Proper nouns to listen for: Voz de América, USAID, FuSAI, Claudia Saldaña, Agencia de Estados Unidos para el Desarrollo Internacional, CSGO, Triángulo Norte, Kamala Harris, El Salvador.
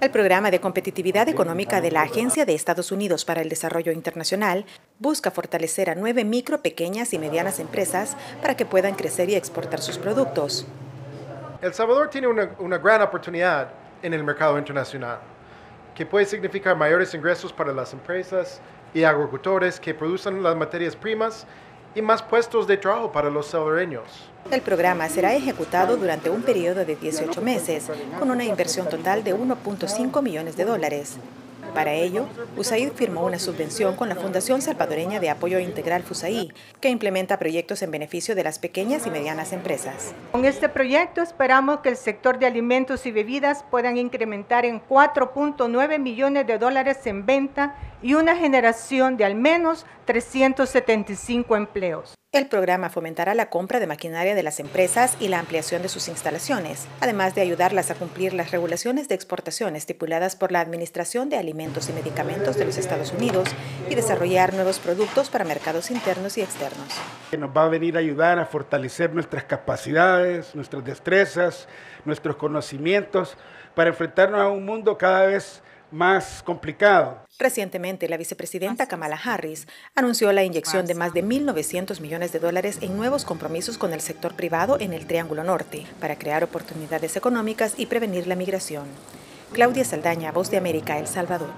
El Programa de Competitividad Económica de la Agencia de Estados Unidos para el Desarrollo Internacional busca fortalecer a 9 micro, pequeñas y medianas empresas para que puedan crecer y exportar sus productos. El Salvador tiene una gran oportunidad en el mercado internacional, que puede significar mayores ingresos para las empresas y agricultores que producen las materias primas y más puestos de trabajo para los salvadoreños. El programa será ejecutado durante un periodo de 18 meses, con una inversión total de $1.5 millones. Para ello, USAID firmó una subvención con la Fundación Salvadoreña de Apoyo Integral FuSAI, que implementa proyectos en beneficio de las pequeñas y medianas empresas. Con este proyecto esperamos que el sector de alimentos y bebidas puedan incrementar en $4.9 millones en venta y una generación de al menos 375 empleos. El programa fomentará la compra de maquinaria de las empresas y la ampliación de sus instalaciones, además de ayudarlas a cumplir las regulaciones de exportación estipuladas por la Administración de Alimentos y Medicamentos de los Estados Unidos y desarrollar nuevos productos para mercados internos y externos. Nos va a venir a ayudar a fortalecer nuestras capacidades, nuestras destrezas, nuestros conocimientos para enfrentarnos a un mundo cada vez más complicado. Recientemente, la vicepresidenta Kamala Harris anunció la inyección de más de $1.900 millones en nuevos compromisos con el sector privado en el Triángulo Norte para crear oportunidades económicas y prevenir la migración. Claudia Saldaña, Voz de América, El Salvador.